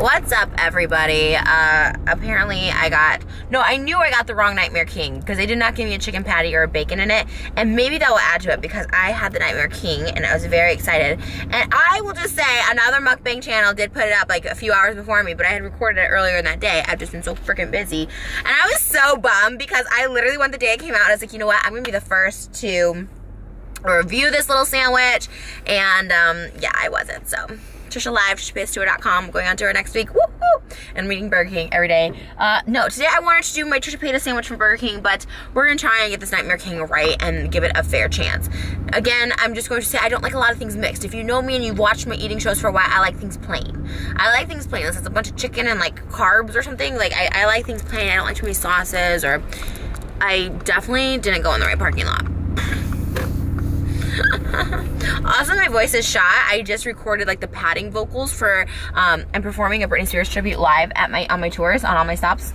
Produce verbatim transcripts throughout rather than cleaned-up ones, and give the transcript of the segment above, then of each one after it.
What's up, everybody? Uh, apparently I got, no, I knew I got the wrong Nightmare King because they did not give me a chicken patty or a bacon in it, and maybe that will add to it because I had the Nightmare King and I was very excited. And I will just say another mukbang channel did put it up like a few hours before me, but I had recorded it earlier in that day. I've just been so freaking busy. And I was so bummed because I literally, when the day it came out, I was like, you know what, I'm gonna be the first to review this little sandwich, and um, yeah, I wasn't, so. Trisha Live, trisha paytas tour dot com, going on tour next week, woo woo, and I'm eating Burger King every day. Uh, no, today I wanted to do my Trisha Paytas sandwich from Burger King, but we're gonna try and get this Nightmare King right and give it a fair chance. Again, I'm just going to say I don't like a lot of things mixed. If you know me and you've watched my eating shows for a while, I like things plain. I like things plain, unless it's a bunch of chicken and like carbs or something. Like I, I like things plain, I don't like too many sauces, or I definitely didn't go in the right parking lot. Also, my voice is shot. I just recorded like the padding vocals for um, I'm performing a Britney Spears tribute live at my on my tours, on all my stops,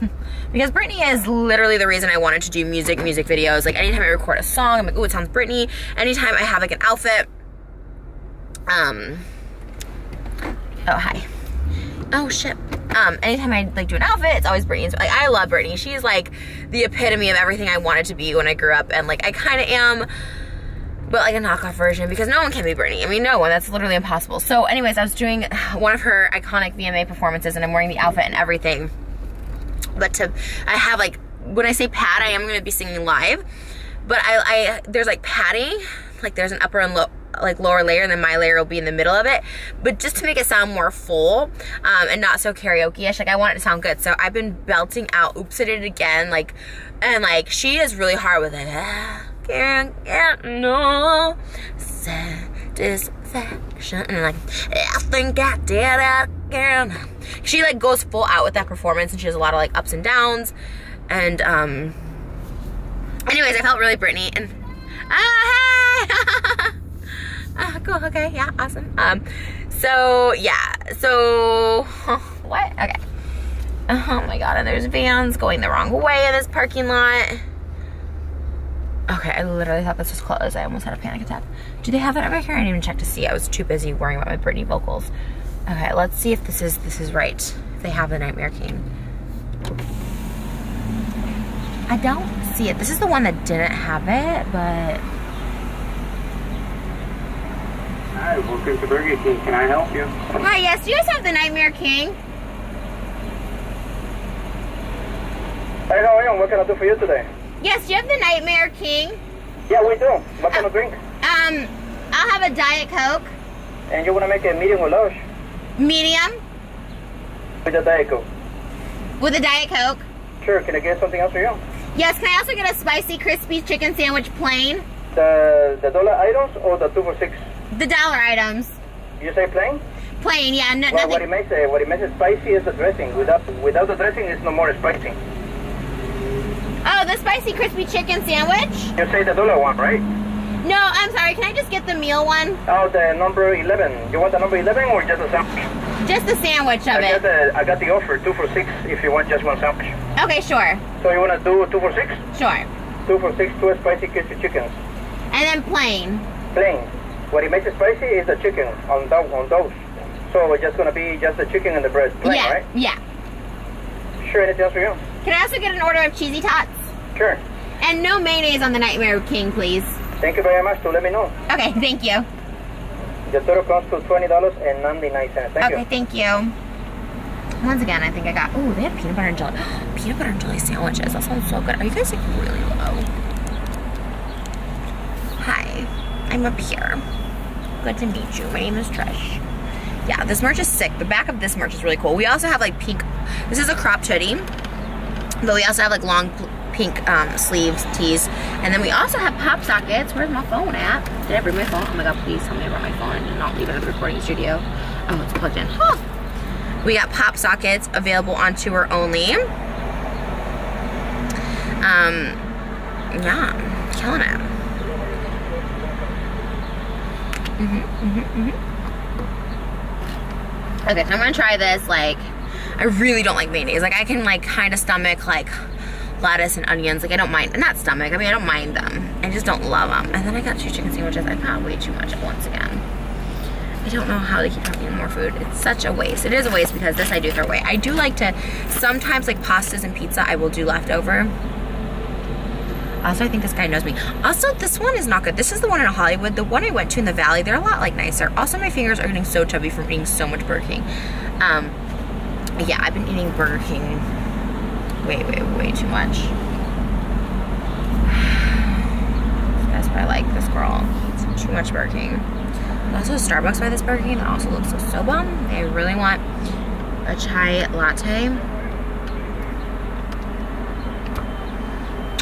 because Britney is literally the reason I wanted to do music music videos. Like anytime I record a song, I'm like, ooh, it sounds Britney. Anytime I have like an outfit, um, oh hi, oh shit. Um, anytime I like do an outfit, it's always Britney. Like I love Britney. She's like the epitome of everything I wanted to be when I grew up, and like I kind of am. But like a knockoff version, because no one can be Britney. I mean, no one, that's literally impossible. So anyways, I was doing one of her iconic V M A performances and I'm wearing the outfit and everything. But to, I have like, when I say pad, I am gonna be singing live, but I, I there's like padding, like there's an upper and low, like lower layer, and then my layer will be in the middle of it, but just to make it sound more full um, and not so karaoke-ish. Like I want it to sound good, so I've been belting out Oops It It Again, like, and like she is really hard with it. Can't get no satisfaction, and like I think I did it again. She like goes full out with that performance, and she has a lot of like ups and downs, and um. Anyways, I felt really Britney, and ah, hey. Ah, cool, okay, yeah, awesome. Um, so, yeah, so, huh, what? Okay. Oh my God, and there's vans going the wrong way in this parking lot. Okay, I literally thought this was closed. I almost had a panic attack. Do they have that over here? I didn't even check to see. I was too busy worrying about my Britney vocals. Okay, let's see if this is, this is right. If they have the Nightmare King. I don't see it. This is the one that didn't have it, but... Hi, welcome to Burger King. Can I help you? Hi, yes, do you guys have the Nightmare King? Hey, how are you? What can I do for you today? Yes, do you have the Nightmare King? Yeah, we do. What kind uh, of drink? Um, I'll have a Diet Coke. And you want to make it medium or large? Medium. With a Diet Coke. With a Diet Coke? Sure, can I get something else for you? Yes, can I also get a spicy crispy chicken sandwich plain? The, the dollar items or the two for six? The dollar items. You say plain? Plain, yeah. No, well, nothing. What it makes it, what it makes it spicy is the dressing. Without without the dressing, it's no more spicy. Oh, the spicy crispy chicken sandwich. You say the dollar one, right? No, I'm sorry. Can I just get the meal one? Oh, the number eleven. You want the number eleven or just a sandwich? Just the sandwich of I it. Got the, I got the offer, two for six. If you want just one sandwich. Okay, sure. So you want to do two for six? Sure. Two for six, two spicy crispy chickens. And then plain. Plain. What it makes it spicy is the chicken on those. On those. So it's just going to be just the chicken and the bread. Plain, yeah, right? Yeah. Sure, anything else for you? Can I also get an order of Cheesy Tots? Sure. And no mayonnaise on the Nightmare King, please. Thank you very much. So let me know. Okay, thank you. The total cost was twenty dollars and ninety-nine cents. Thank okay, you. Okay, thank you. Once again, I think I got, oh, they have peanut butter and jelly. Peanut butter and jelly sandwiches. That sounds so good. Are you guys like really low? Hi. I'm up here. Good to meet you. My name is Trish. Yeah, this merch is sick. The back of this merch is really cool. We also have like pink, this is a cropped hoodie, but we also have like long pink um, sleeves, tees, and then we also have pop sockets. Where's my phone at? Did I bring my phone? Oh my God, please tell me about my phone. I did not leave it at the recording studio. Oh, it's plugged in. Huh. We got pop sockets available on tour only. Um, yeah, killing it. Mm-hmm, mm-hmm, mm-hmm. Okay, so I'm gonna try this. Like, I really don't like mayonnaise. Like, I can like kind of stomach like lettuce and onions. Like, I don't mind. Not stomach. I mean, I don't mind them. I just don't love them. And then I got two chicken sandwiches. I got way too much at once again. I don't know how they keep having more food. It's such a waste. It is a waste because this I do throw away. I do like to, sometimes like pastas and pizza, I will do leftover. Also, I think this guy knows me. Also, this one is not good. This is the one in Hollywood. The one I went to in the Valley, they're a lot like nicer. Also, my fingers are getting so chubby from eating so much Burger King. Um, yeah, I've been eating Burger King way, way, way too much. That's why I like this girl. It's too much Burger King. Also, Starbucks by this Burger King that also looks so, so bomb. I really want a chai latte.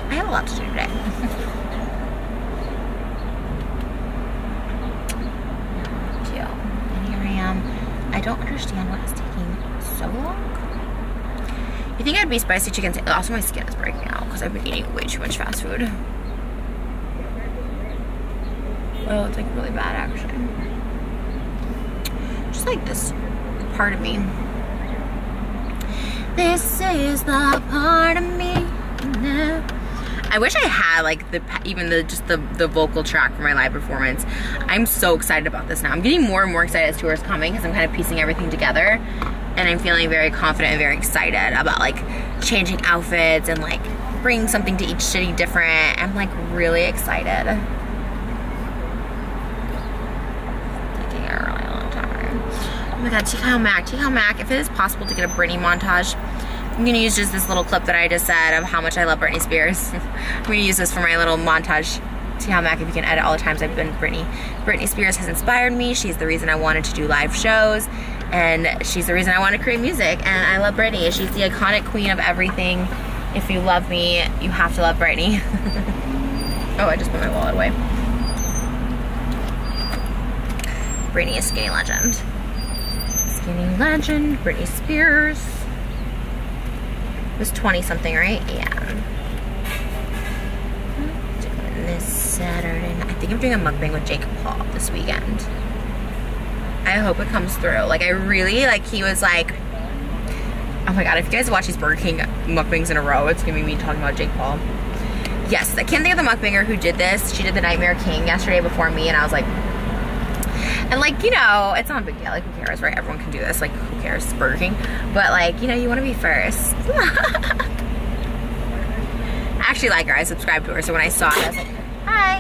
I have a lot to do today. Cute. And here I am. I don't understand why it's taking so long. You think I'd be spicy chicken? Also, my skin is breaking out because I've been eating way too much fast food. Oh, it's like really bad actually. Just like this part of me. This is the part of me. No. I wish I had like the even the just the the vocal track for my live performance. I'm so excited about this now. I'm getting more and more excited as tour is coming because I'm kind of piecing everything together, and I'm feeling very confident and very excited about like changing outfits and like bringing something to each city different. I'm like really excited. Oh my god, check how Mac, check how Mac, if it is possible to get a Britney montage, I'm gonna use just this little clip that I just said of how much I love Britney Spears. I'm gonna use this for my little montage. See how Mac, if you can edit all the times I've been Britney. Britney Spears has inspired me. She's the reason I wanted to do live shows, and she's the reason I want to create music, and I love Britney. She's the iconic queen of everything. If you love me, you have to love Britney. Oh, I just put my wallet away. Britney is skinny legend. Skinny legend, Britney Spears. It was twenty something, right? Yeah. Doing this Saturday night. I think I'm doing a mukbang with Jake Paul this weekend. I hope it comes through. Like I really, like he was like, oh my god, if you guys watch these Burger King mukbangs in a row, it's gonna be me talking about Jake Paul. Yes, I can't think of the mukbanger who did this. She did the Nightmare King yesterday before me, and I was like, and like, you know, it's not a big deal, like who cares, right? Everyone can do this, like who cares, it's Burger King. But like, you know, you want to be first. I actually like her, I subscribed to her, so when I saw it, I was like, hi.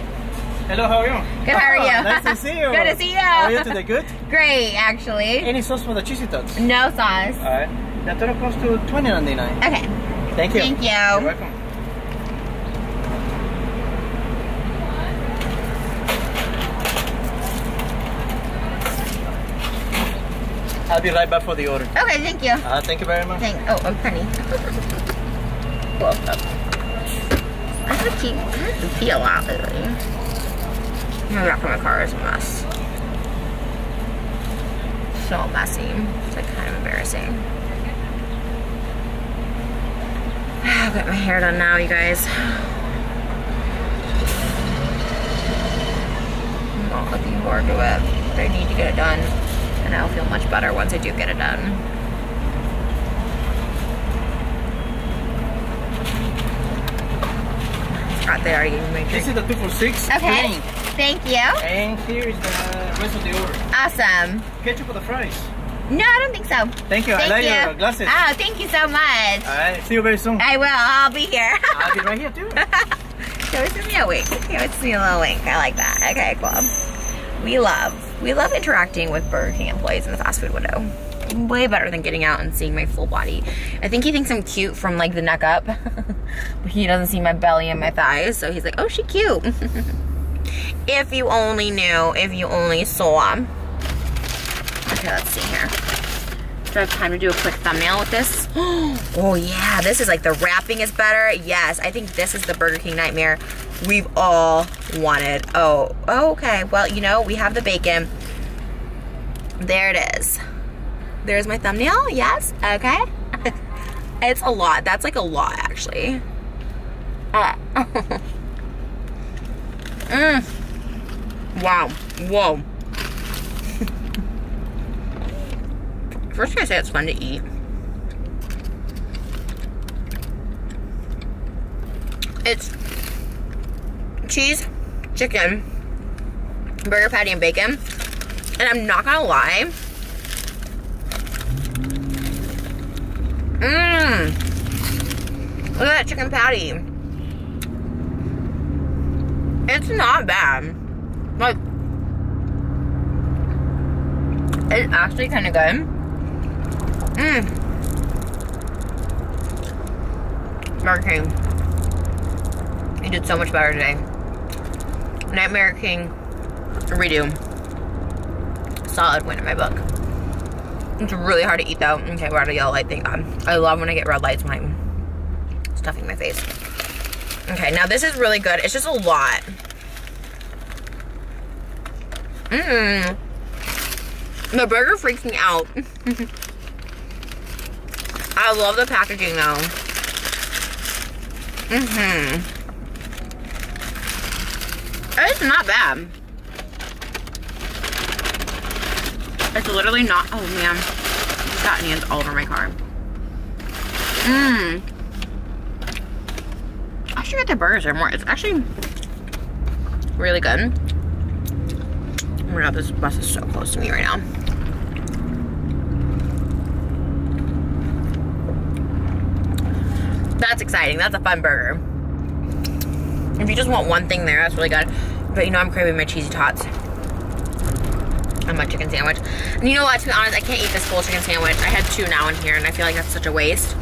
Hello, how are you? Good, how are you? Nice to see you. Good to see you. How are you today, good? Great, actually. Any sauce for the Cheesy Tots? No sauce. All right. That total cost to twenty ninety-nine. Okay. Thank you. Thank you. You're welcome. I'll be right back for the order. Okay, thank you. Uh, thank you very much. Thank, oh, oh, honey. Welcome. I have to keep, I have to pee a lot lately. My back of my car is a mess. So messy. It's like kind of embarrassing. I've got my hair done now, you guys. I'm not looking forward to it, but I need to get it done. And I'll feel much better once I do get it done. I forgot they already gave me my drink. This is the two for six. Okay. Drink. Thank you. And here is the rest of the order. Awesome. Ketchup for the fries. No, I don't think so. Thank you. Thank I like you. Your glasses. Oh, thank you so much. All right. See you very soon. I will. I'll be here. I'll be right here too. So it's me a wink. It's me a little wink. I like that. Okay, cool. We love. We love interacting with Burger King employees in the fast food window. Way better than getting out and seeing my full body. I think he thinks I'm cute from like the neck up. But he doesn't see my belly and my thighs, so he's like, oh, she cute. If you only knew, if you only saw. Okay, let's see here. Do I have time to do a quick thumbnail with this? Oh yeah, this is like the wrapping is better. Yes, I think this is the Burger King nightmare we've all wanted. Oh, okay. Well, you know, we have the bacon. There it is. There's my thumbnail. Yes. Okay. It's a lot. That's like a lot, actually. Uh, mm. Wow. Whoa. First, I say it's fun to eat. It's cheese, chicken, burger patty, and bacon. And I'm not gonna lie. Mmm. Look at that chicken patty. It's not bad. Like, it's actually kind of good. Mmm. Burger King. You did so much better today. Nightmare King redo. Solid win in my book. It's really hard to eat though. Okay, we're out of yellow light, thank God. I love when I get red lights when I'm stuffing my face. Okay, now this is really good. It's just a lot. Mmm. The burger freaks me out. I love the packaging though. Mm-hmm. It's not bad. It's literally not, oh man. It's got onions all over my car. Mmm. I should get the burgers there more. It's actually really good. Oh my God, this bus is so close to me right now. That's exciting. That's a fun burger. If you just want one thing there, that's really good. But you know, I'm craving my Cheesy Tots and my chicken sandwich. And you know what, to be honest, I can't eat this full chicken sandwich. I had two now in here and I feel like that's such a waste.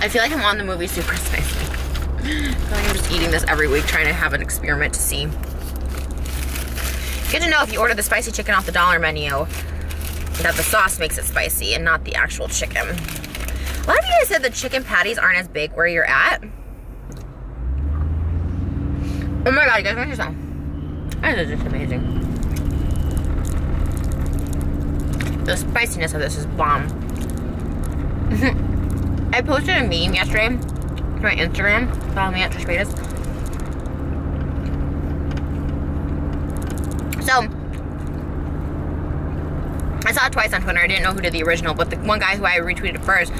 I feel like I'm on the movie Super Spicy. I feel like I'm just eating this every week, trying to have an experiment to see. Good to know if you order the spicy chicken off the dollar menu that the sauce makes it spicy and not the actual chicken. A lot of you guys said the chicken patties aren't as big where you're at. Oh my God, you guys want yourself. That is just amazing. The spiciness of this is bomb. I posted a meme yesterday to my Instagram. Follow me at Trisha Paytas. So, I saw it twice on Twitter. I didn't know who did the original, but the one guy who I retweeted first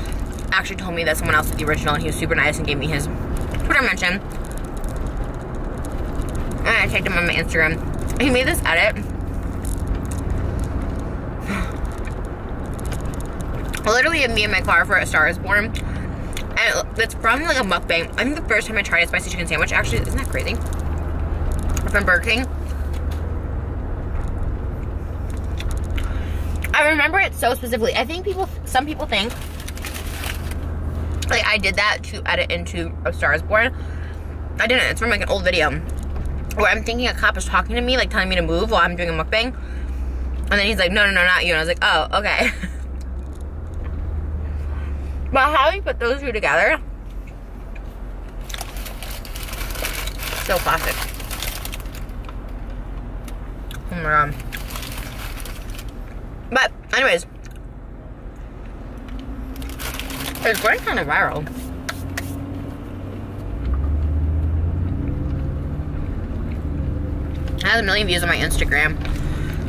actually told me that someone else did the original, and he was super nice and gave me his Twitter mention. And I tagged him on my Instagram. He made this edit. Literally me in my car for A Star Is Born. And it's from like a mukbang. I think the first time I tried a spicy chicken sandwich, actually, isn't that crazy? From Burger King. I remember it so specifically. I think people, some people think, like I did that to edit into A Star Is Born. I didn't, it's from like an old video. Where I'm thinking a cop is talking to me, like telling me to move while I'm doing a mukbang. And then he's like, no, no, no, not you. And I was like, oh, okay. But how you put those two together? So classic. Oh my God. But, anyways. It's going kind of viral. I have a million views on my Instagram,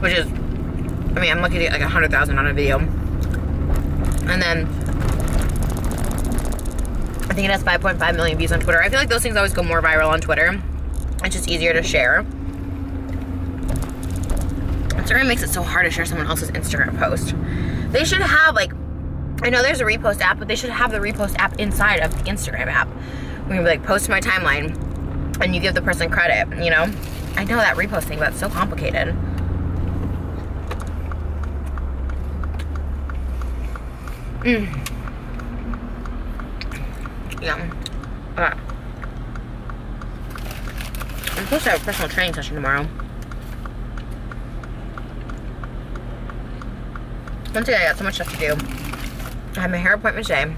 which is, I mean, I'm lucky to get like one hundred thousand on a video. And then, I think it has five point five million views on Twitter. I feel like those things always go more viral on Twitter. It's just easier to share. Instagram makes it so hard to share someone else's Instagram post. They should have like, I know there's a repost app, but they should have the repost app inside of the Instagram app. We can be like, post to my timeline, and you give the person credit, you know? I know that repost thing, but it's so complicated. Mmm. Yum. Okay. I'm supposed to have a personal training session tomorrow. Once again, I got so much stuff to do. I have my hair appointment today.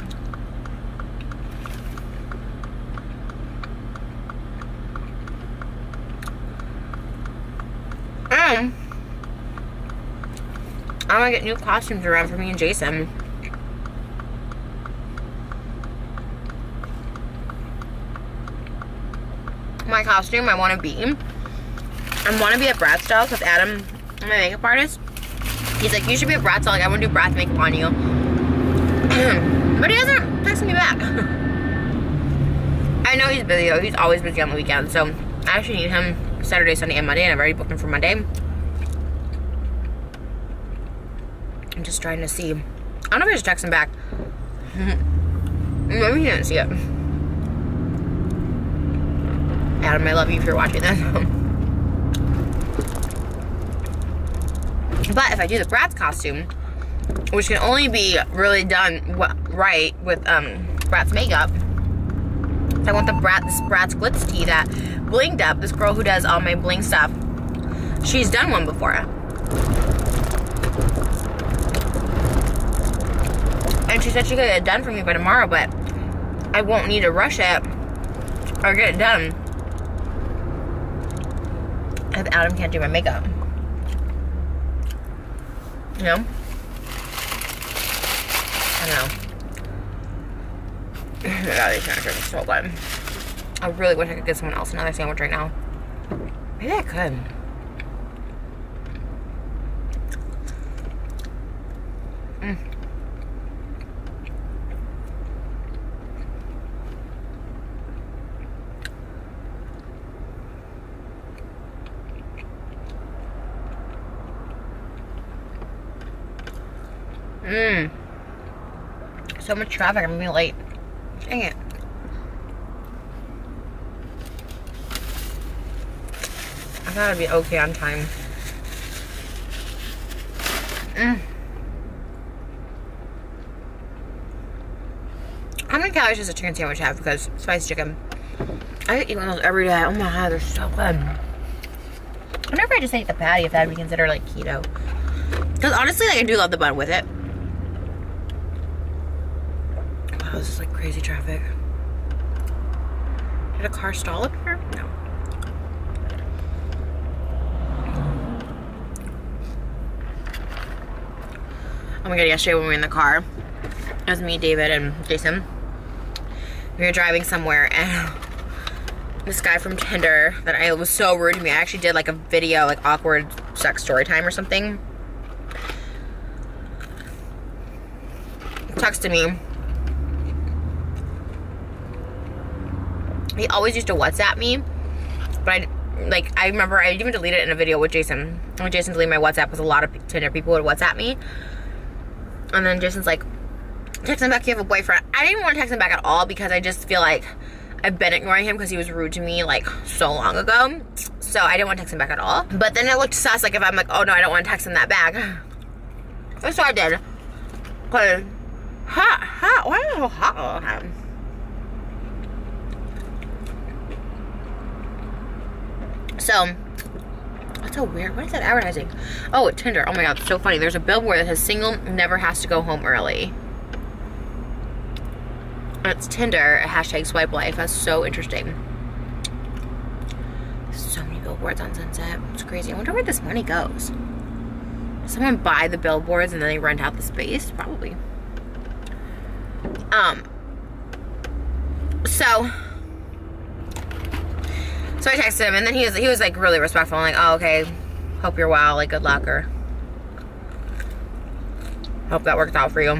I want to get new costumes around for me and Jason. My costume, I want to be. I want to be a brat style because Adam, my makeup artist, he's like, you should be a brat style. Like, I want to do brat makeup on you. But he doesn't text me back. I know he's busy though. He's always busy on the weekend. So I actually need him Saturday, Sunday, and Monday, and I've already booked them for Monday. I'm just trying to see. I don't know if I just text him back. Maybe he didn't see it. Adam, I love you if you're watching this. But if I do the Brad's costume, which can only be really done right with um, Brad's makeup, I want the Brad, this Brad's Glitz tee that blinged up. This girl who does all my bling stuff, she's done one before. And she said she could get it done for me by tomorrow, but I won't need to rush it or get it done if Adam can't do my makeup. You know? I don't know. I got these sandwiches so good. I really wish I could get someone else another sandwich right now. Maybe I could. Mm. Mmm. So much traffic, I'm gonna be late. Dang it. I thought I'd be okay on time. Mm. How many calories does a chicken sandwich have? Because spicy chicken. I eat one of those every day. Oh my god, they're so good. I wonder if I just ate the patty, if that would be considered like keto. Because honestly, like, I do love the bun with it. Wow, this is like crazy traffic. Did a car stall up here? No. Oh my god, yesterday when we were in the car, it was me, David, and Jason. We were driving somewhere, and this guy from Tinder that I was so rude to me, I actually did like a video, like awkward sex story time or something, texted me. He always used to WhatsApp me, but I, like, I remember I even deleted it in a video with Jason. When Jason deleted my WhatsApp, because a lot of Tinder people would WhatsApp me. And then Jason's like, text him back, you have a boyfriend. I didn't want to text him back at all because I just feel like I've been ignoring him because he was rude to me like so long ago. So I didn't want to text him back at all. But then it looked sus, like if I'm like, oh no, I don't want to text him that back. So I did. Cause hot, hot, why is it so hot all the time? So, that's so weird. What is that advertising? Oh, Tinder. Oh my god, it's so funny. There's a billboard that says single never has to go home early. It's Tinder, hashtag swipe life. That's so interesting. So many billboards on Sunset. It's crazy. I wonder where this money goes. Does someone buy the billboards and then they rent out the space? Probably. Um, so, so I texted him, and then he was, he was like really respectful. I'm like, oh, okay, hope you're well, like, good luck, or hope that worked out for you.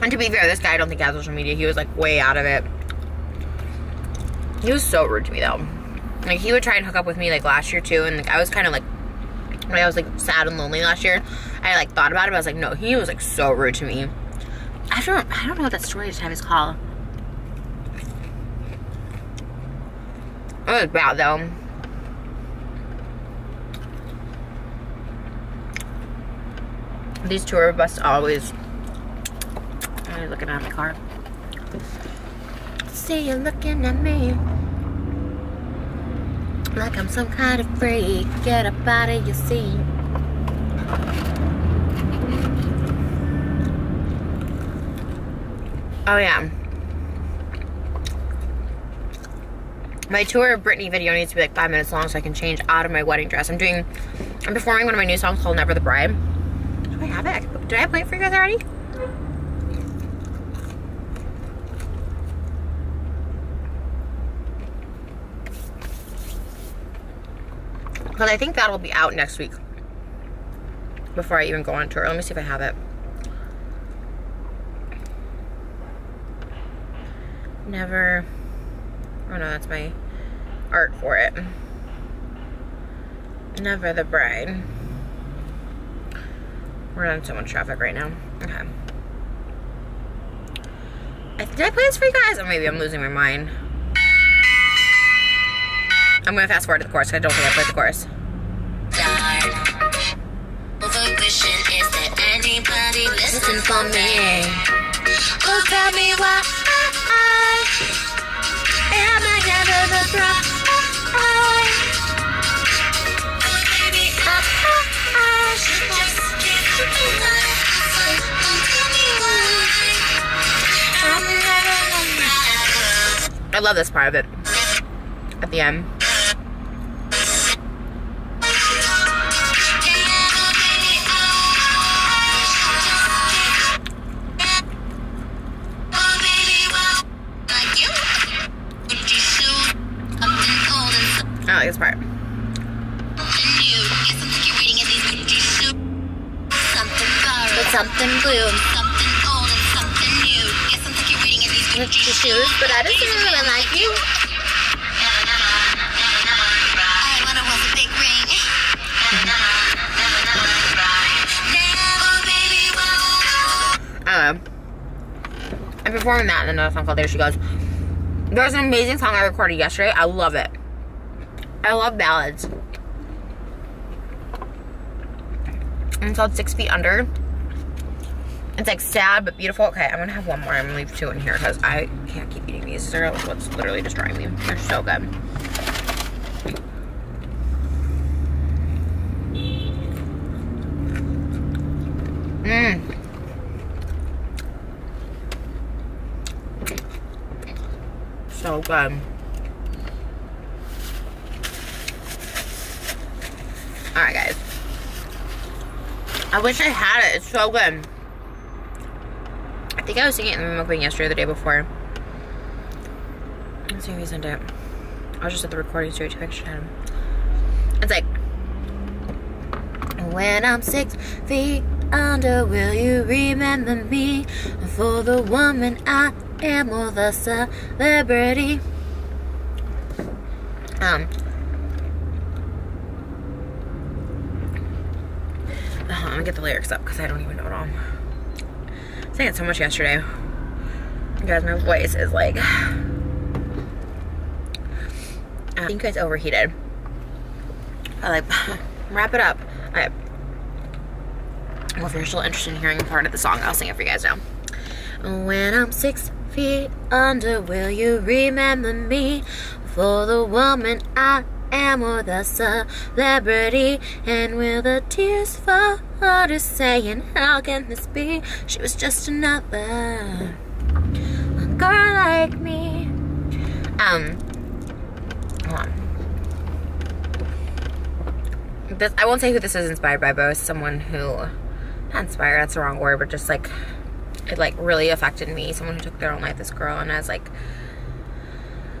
And to be fair, this guy, I don't think has social media. He was like way out of it. He was so rude to me though. Like, he would try and hook up with me like last year too, and like, I was kind of like, when I was like sad and lonely last year, I like thought about it, but I was like, no, he was like so rude to me. I don't, I don't know what that story time is called. It was bad though. These tour buses always. Are you looking at my car? See you looking at me. Like I'm some kind of freak. Get up out of your seat. Oh yeah. My tour of Britney video needs to be like five minutes long so I can change out of my wedding dress. I'm doing, I'm performing one of my new songs called Never the Bride. Do I have it? Did I play it for you guys already? Because I think that'll be out next week before I even go on tour. Let me see if I have it. Never Oh no, that's my art for it. Never the Bride. We're on so much traffic right now. Okay. I, did I play this for you guys? Or maybe I'm losing my mind. I'm gonna fast forward to the chorus. I don't think I played the chorus. Die. Well, the question is that anybody listen for me. Oh, tell me why I am I never the bride? Oh, baby, I, I should just give you my life. So tell me why I'm never the bride. I love this part of it at the end. I like this part. Something blue, something gold, and something new. Guess I'm thinking reading in these Gucci shoes, but I just didn't really like you. I wanna wear the big ring. Oh, I'm performing that in another song called There She Goes. There's an amazing song I recorded yesterday. I love it. I love ballads. And it's called Six Feet Under. It's like sad but beautiful. Okay, I'm gonna have one more. I'm gonna leave two in here because I can't keep eating these. They're what's literally destroying me. They're so good. Mmm. So good. Alright guys, I wish I had it, it's so good. I think I was singing it in the mukbang yesterday or the day before. Let's see who sent it. I was just at the recording studio to picture him. It's like, when I'm six feet under, will you remember me? For the woman I am, or the celebrity. Um. I'm gonna get the lyrics up because I don't even know it all. I sang it so much yesterday. You guys, my voice is like. I think it's overheated. I like wrap it up. Alright. Well, if you're still interested in hearing part of the song, I'll sing it for you guys now. When I'm six feet under, will you remember me for the woman I am or the celebrity? And will the tears fall to saying, how can this be? She was just another girl like me. Um, hold on. This, I won't say who this is inspired by, but it's someone who, not inspired, that's the wrong word, but just like, it like really affected me. Someone who took their own life, this girl, and I was like,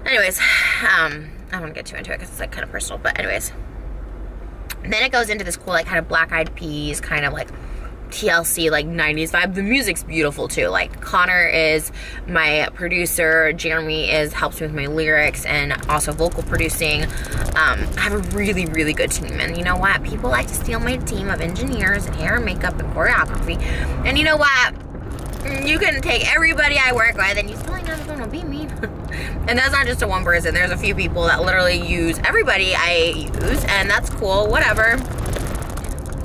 anyways, um, I don't want to get too into it because it's like kind of personal, but anyways. And then it goes into this cool like kind of Black Eyed Peas, kind of like T L C, like nineties vibe. The music's beautiful too. Like Connor is my producer, Jeremy is helps me with my lyrics and also vocal producing. Um, I have a really, really good team, and you know what? People like to steal my team of engineers and hair and makeup and choreography. And you know what? You can take everybody I work with and you still ain't gonna be mean. And that's not just a one person. There's a few people that literally use everybody I use, and that's cool, whatever.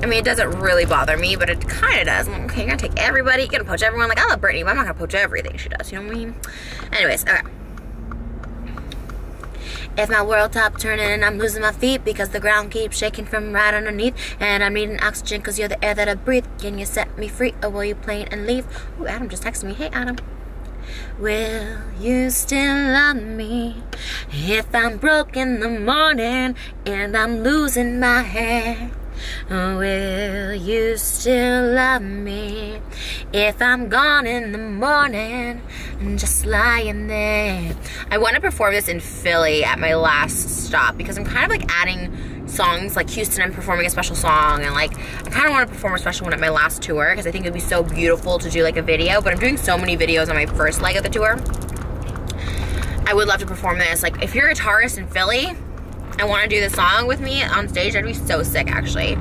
I mean, it doesn't really bother me, but it kind of does. I'm okay, you're gonna take everybody, you're gonna poach everyone. Like, I love Britney, but I'm not gonna poach everything she does, you know what I mean? Anyways, okay. If my world top turning and I'm losing my feet because the ground keeps shaking from right underneath, and I'm needing oxygen because you're the air that I breathe. Can you set me free, or will you plane and leave? Ooh, Adam just texted me. Hey, Adam. Will you still love me if I'm broke in the morning and I'm losing my hair? Will you still love me if I'm gone in the morning and just lying there? I want to perform this in Philly at my last stop because I'm kind of like adding songs. Like Houston, I'm performing a special song, and like I kind of want to perform a special one at my last tour because I think it'd be so beautiful to do like a video, but I'm doing so many videos on my first leg of the tour I would love to perform this. Like, if you're a guitarist in Philly and want to do this song with me on stage, that'd be so sick, actually.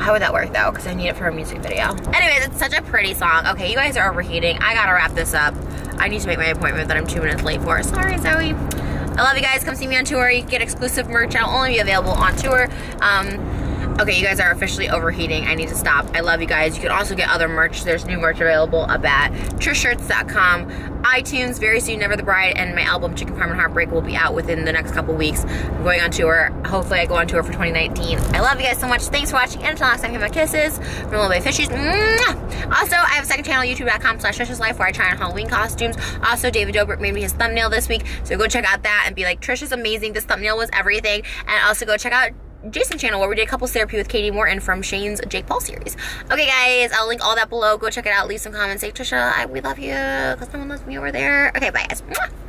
How would that work, though? Because I need it for a music video. Anyways, it's such a pretty song. Okay, you guys are overheating. I gotta wrap this up. I need to make my appointment that I'm two minutes late for. Sorry, Zoe. I love you guys. Come see me on tour. You can get exclusive merch. I'll only be available on tour. Um... Okay, you guys are officially overheating. I need to stop. I love you guys. You can also get other merch. There's new merch available up at trish shirts dot com, iTunes, very soon, Never the Bride, and my album, Chicken Parm and Heartbreak, will be out within the next couple weeks. I'm going on tour. Hopefully I go on tour for twenty nineteen. I love you guys so much. Thanks for watching, and until next time, give my kisses from Little Bay Fishies. Mwah! Also, I have a second channel, youtube dot com slash trish's life, where I try on Halloween costumes. Also, David Dobrik made me his thumbnail this week, so go check out that and be like, Trish is amazing. This thumbnail was everything. And also go check out Jason channel, where we did couples therapy with Katie Morton from Shane's Jake Paul series. Okay, guys, I'll link all that below. Go check it out. Leave some comments. Say, Trisha, I, we love you, because no one loves me over there. Okay, bye, guys. Mwah.